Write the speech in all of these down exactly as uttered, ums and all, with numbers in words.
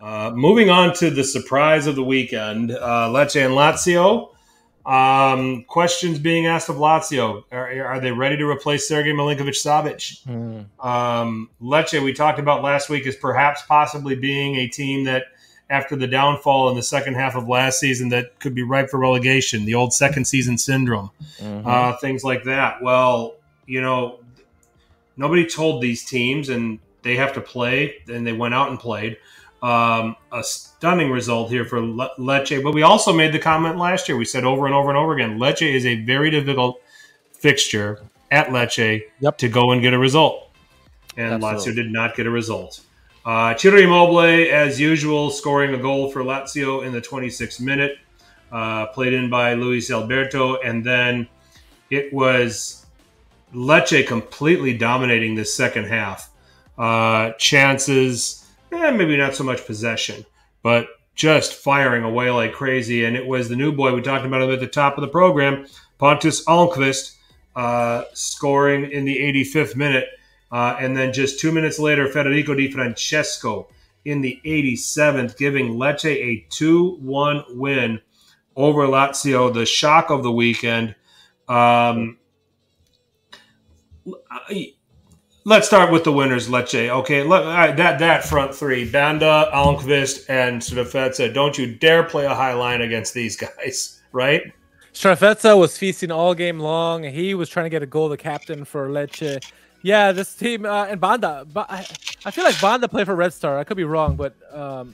Uh, moving on to the surprise of the weekend, uh, Lecce and Lazio. Um, questions being asked of Lazio. Are, are they ready to replace Sergei Milinkovic-Savic? Mm. Um, Lecce, we talked about last week, is perhaps possibly being a team that, after the downfall in the second half of last season, that could be ripe for relegation, the old second season syndrome, mm-hmm. uh, things like that. Well, you know, nobody told these teams, and they have to play, and they went out and played. Um, a stunning result here for Le- Lecce. But we also made the comment last year. We said over and over and over again, Lecce is a very difficult fixture at Lecce yep. to go and get a result. And Absolutely. Lazio did not get a result. Uh, Ciro Immobile, as usual, scoring a goal for Lazio in the twenty-sixth minute, uh, played in by Luis Alberto. And then it was Lecce completely dominating this second half. Uh, chances, eh, maybe not so much possession, but just firing away like crazy. And it was the new boy, we talked about him at the top of the program, Pontus Alnqvist, uh, scoring in the eighty-fifth minute. Uh, and then just two minutes later, Federico Di Francesco in the eighty-seventh, giving Lecce a two one win over Lazio, the shock of the weekend. Um, let's start with the winners, Lecce. Okay, let, right, that that front three, Banda, Alnqvist, and Strefezza. Don't you dare play a high line against these guys, right? Strefezza was feasting all game long. He was trying to get a goal, the captain for Lecce. Yeah, this team, uh, and Banda. Ba- I, I feel like Banda played for Red Star. I could be wrong, but um,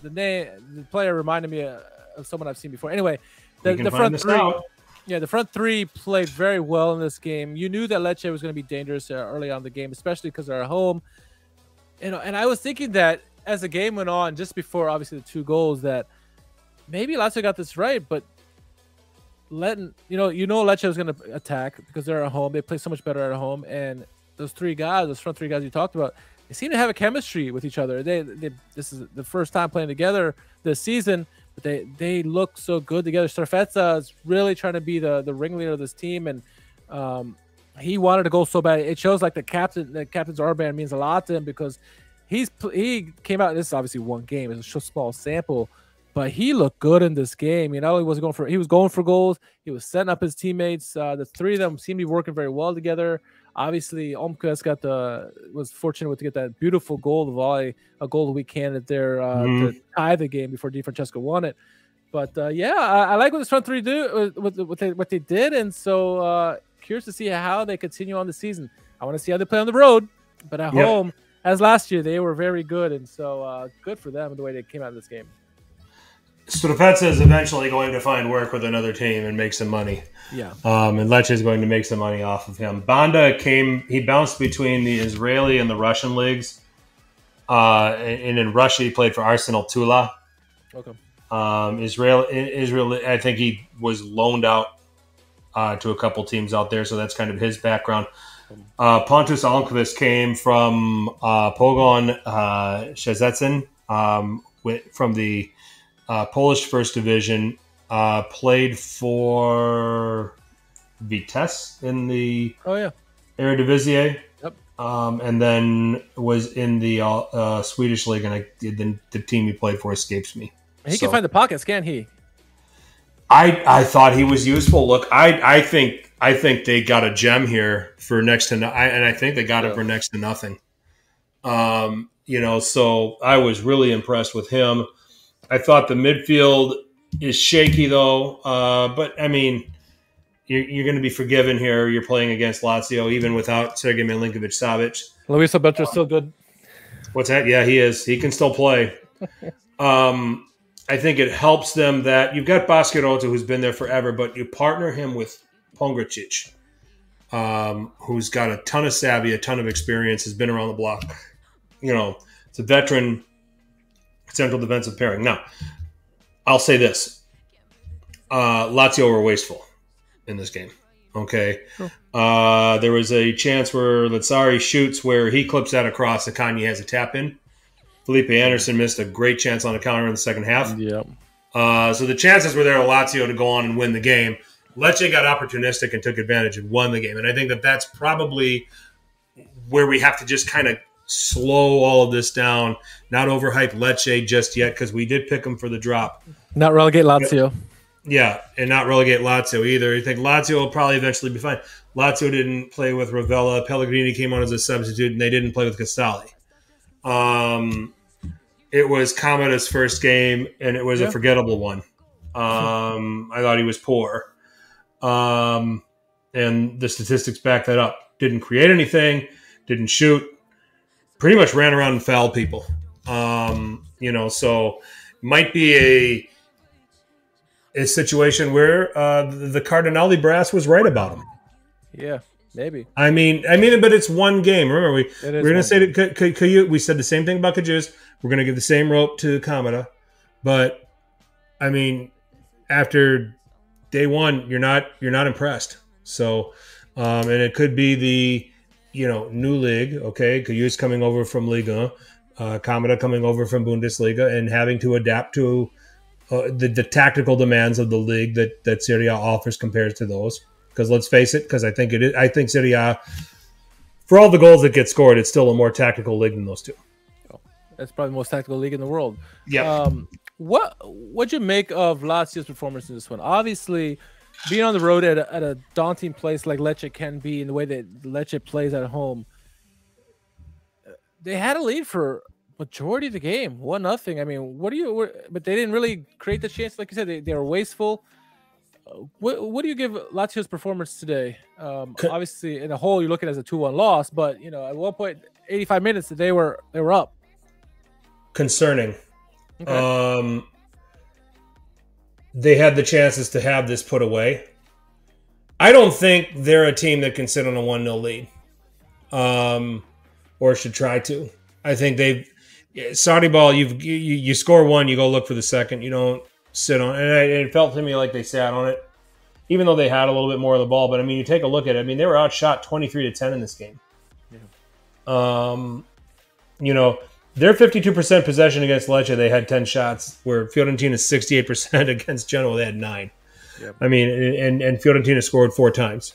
the name, the player reminded me uh, of someone I've seen before. Anyway, the, the front three, out. yeah, the front three played very well in this game. You knew that Lecce was going to be dangerous uh, early on in the game, especially because they're at home. You know, and I was thinking that as the game went on, just before obviously the two goals, that maybe Lazio got this right, but letting you know, you know, Lecce was going to attack because they're at home. They play so much better at home, and those three guys, those front three guys you talked about, they seem to have a chemistry with each other. They, they this is the first time playing together this season, but they they look so good together. Strefezza is really trying to be the the ringleader of this team, and um, he wanted to go so bad. It shows like the captain, the captain's armband means a lot to him because he's he came out. This is obviously one game; it's a small sample. But he looked good in this game. You know, he was going for he was going for goals. He was setting up his teammates. Uh, the three of them seemed to be working very well together. Obviously, Alnqvist got the was fortunate with to get that beautiful goal, the volley, a goal that we canned there uh, mm. to tie the game before Di Francesco won it. But uh, yeah, I, I like what this front three do what, what they what they did, and so uh, curious to see how they continue on the season. I want to see how they play on the road, but at yep. home, as last year, they were very good, and so uh, good for them the way they came out of this game. Strefezza is eventually going to find work with another team and make some money. Yeah. Um, and Lecce is going to make some money off of him. Banda came, he bounced between the Israeli and the Russian leagues. Uh, and in Russia, he played for Arsenal Tula. Okay. Um, Israel, Israel, I think he was loaned out uh, to a couple teams out there. So that's kind of his background. Uh, Pontus Alnqvist came from uh, Pogoń uh, Szczecin, um, from the Uh, Polish First Division, uh, played for Vitesse in the oh, yeah. Eredivisie, yep. um, and then was in the uh, uh, Swedish league. And I, the, the team he played for escapes me. He so. can find the pockets, can't he? I I thought he was useful. Look, I I think I think they got a gem here for next to no- I, and I think they got yeah. it for next to nothing. Um, you know, so I was really impressed with him. I thought the midfield is shaky, though. Uh, but, I mean, you're, you're going to be forgiven here. You're playing against Lazio, even without Sergei Milinkovic-Savic. Luis Alberto is um, still good. What's that? Yeah, he is. He can still play. um, I think it helps them that you've got Basquerota, who's been there forever, but you partner him with Pongricic, um, who's got a ton of savvy, a ton of experience, has been around the block. You know, it's a veteran central defensive pairing. Now, I'll say this. Uh, Lazio were wasteful in this game. Okay. Sure. Uh, there was a chance where Lazzari shoots where he clips out a cross. Akani has a tap in. Felipe Anderson missed a great chance on a counter in the second half. Yeah. Uh, so the chances were there for Lazio to go on and win the game. Lecce got opportunistic and took advantage and won the game. And I think that that's probably where we have to just kind of slow all of this down, not overhype Lecce just yet, because we did pick them for the drop. Not relegate Lazio. Yeah, and not relegate Lazio either. You think Lazio will probably eventually be fine. Lazio didn't play with Ravella. Pellegrini came on as a substitute, and they didn't play with Casale. Um, it was Kamada's first game, and it was yeah. a forgettable one. Um, I thought he was poor. Um, and the statistics back that up. Didn't create anything, didn't shoot, pretty much ran around and fouled people. Um, you know, so might be a a situation where uh, the Cardinale brass was right about him. Yeah, maybe. I mean, I mean, but it's one game. Remember, we we're going to say that could, could, could you, we said the same thing about Kajus. We're going to give the same rope to Kamada, but I mean, after day one, you're not you're not impressed. So. Um, and it could be the, you know, new league, okay? Kajus coming over from Liga, uh, Kamada coming over from Bundesliga, and having to adapt to uh, the, the tactical demands of the league that, that Serie A offers compared to those. Because let's face it, because I think it is, I think Serie A, for all the goals that get scored, it's still a more tactical league than those two. Oh, that's probably the most tactical league in the world. Yeah. Um, what what'd you make of Lazio's performance in this one? Obviously, being on the road at a, at a daunting place like Lecce can be, in the way that Lecce plays at home, they had a lead for majority of the game, one nothing. I mean, what do you? What, but they didn't really create the chance, like you said. They they were wasteful. What what do you give Lazio's performance today? Um, obviously, in a whole, you look at it as a two one loss, but you know, at one point, eighty-five minutes, they were they were up. Concerning. Okay. Um. They had the chances to have this put away. I don't think they're a team that can sit on a one nil lead, um, or should try to. I think they've Saudi ball. You've, you you score one, you go look for the second. You don't sit on. And it felt to me like they sat on it, even though they had a little bit more of the ball. But I mean, you take a look at it. I mean, they were outshot twenty-three to ten in this game. Yeah. Um, you know. Their fifty-two percent possession against Lecce, they had ten shots, where Fiorentina's sixty-eight percent against Genoa, they had nine. Yep. I mean, and, and Fiorentina scored four times.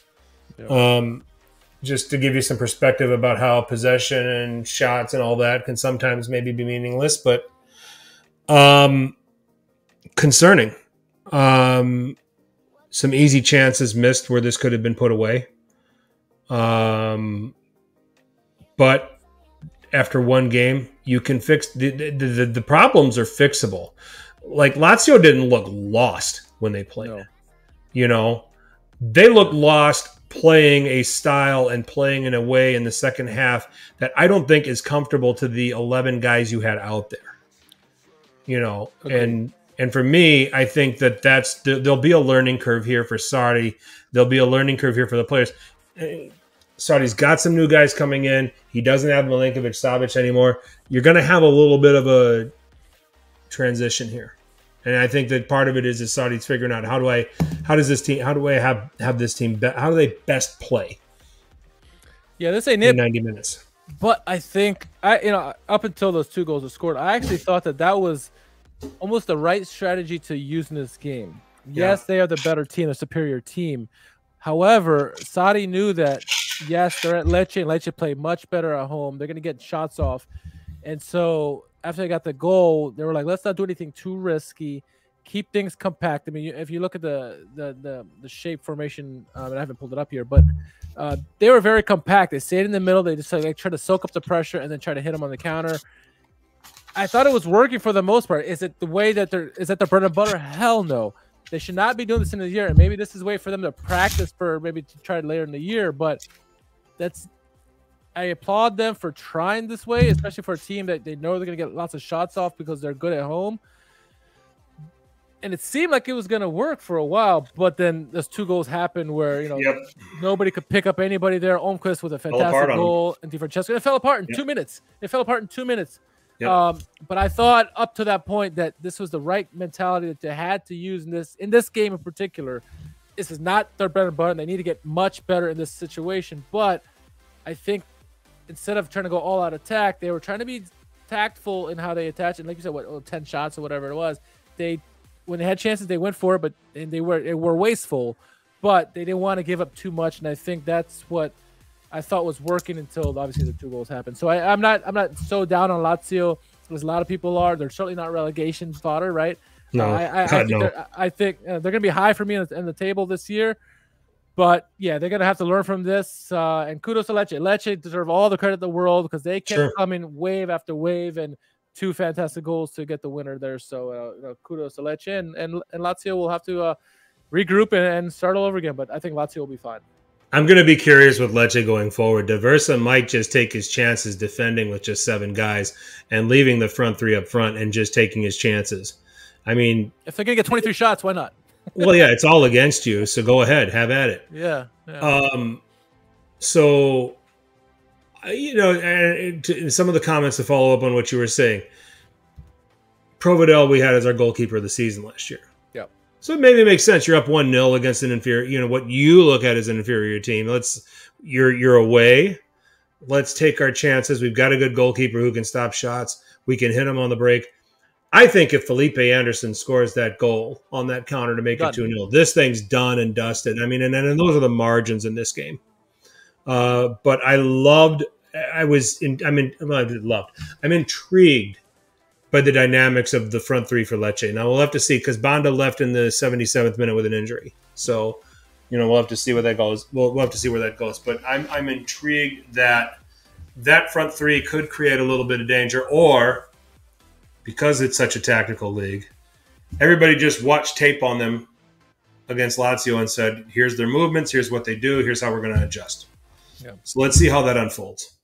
Yep. Um, just to give you some perspective about how possession and shots and all that can sometimes maybe be meaningless, but um, concerning. Um, some easy chances missed where this could have been put away. Um, but after one game, you can fix the the, the the problems are fixable. Like Lazio didn't look lost when they played. No. You know, they looked lost playing a style and playing in a way in the second half that I don't think is comfortable to the eleven guys you had out there. You know, okay. and and for me, I think that that's there'll be a learning curve here for Sarri. There'll be a learning curve here for the players. Sarri's got some new guys coming in. He doesn't have Milinkovic-Savic anymore. You're going to have a little bit of a transition here, and I think that part of it is is Sarri's figuring out how do I, how does this team, how do I have have this team, be, how do they best play? Yeah, this ain't it. ninety minutes. But I think I, you know, up until those two goals were scored, I actually thought that that was almost the right strategy to use in this game. Yes, yeah. They are the better team, the superior team. However, Sarri knew that. Yes, they're at Lecce, and Lecce play much better at home. They're going to get shots off. And so after they got the goal, they were like, let's not do anything too risky. Keep things compact. I mean, you, if you look at the the the, the shape formation, um, and I haven't pulled it up here, but uh, they were very compact. They stayed in the middle. They just like try to soak up the pressure and then try to hit them on the counter. I thought it was working for the most part. Is it the way that they're – is that the bread and butter? Hell no. They should not be doing this in the year. And maybe this is a way for them to practice for maybe to try it later in the year, but – That's, I applaud them for trying this way, especially for a team that they know they're going to get lots of shots off because they're good at home. And it seemed like it was going to work for a while, but then those two goals happened where, you know, yep. nobody could pick up anybody there. Alnqvist with a fantastic goal, and Di Francesco. It fell apart in yep. two minutes. It fell apart in two minutes. Yep. Um, but I thought up to that point that this was the right mentality that they had to use in this, in this game in particular. This is not their bread and butter. They need to get much better in this situation, but I think instead of trying to go all out attack, they were trying to be tactful in how they attach. And like you said, what oh, ten shots or whatever it was, they when they had chances, they went for it, but and they were they were wasteful, but they didn't want to give up too much. And I think that's what I thought was working until obviously the two goals happened. So I, I'm not I'm not so down on Lazio as a lot of people are. They're certainly not relegation fodder, right? No, uh, I, I, God, I think, no. They're, I think uh, they're going to be high for me in the, in the table this year. But yeah, they're going to have to learn from this. Uh, and kudos to Lecce. Lecce deserve all the credit in the world because they kept sure. coming wave after wave and two fantastic goals to get the winner there. So uh, you know, kudos to Lecce. And, and, and Lazio will have to uh, regroup and, and start all over again. But I think Lazio will be fine. I'm going to be curious with Lecce going forward. Diversa might just take his chances defending with just seven guys and leaving the front three up front and just taking his chances. I mean, if they're going to get twenty-three shots, why not? Well, yeah, it's all against you. So go ahead, have at it. Yeah. yeah. Um, so, you know, and to, and some of the comments to follow up on what you were saying, Provedel we had as our goalkeeper of the season last year. Yeah. So maybe it makes sense. You're up one nil against an inferior, you know, what you look at as an inferior team. Let's, you're, you're away. Let's take our chances. We've got a good goalkeeper who can stop shots. We can hit him on the break. I think if Felipe Anderson scores that goal on that counter to make done. it two nil, this thing's done and dusted. I mean, and, and those are the margins in this game. Uh, but I loved, I was, in, I mean, well, I loved, I'm intrigued by the dynamics of the front three for Lecce. Now we'll have to see because Banda left in the seventy-seventh minute with an injury. So, you know, we'll have to see where that goes. We'll, we'll have to see where that goes. But I'm, I'm intrigued that that front three could create a little bit of danger or... because it's such a tactical league, everybody just watched tape on them against Lazio and said, here's their movements, here's what they do, here's how we're going to adjust. Yeah. So let's see how that unfolds.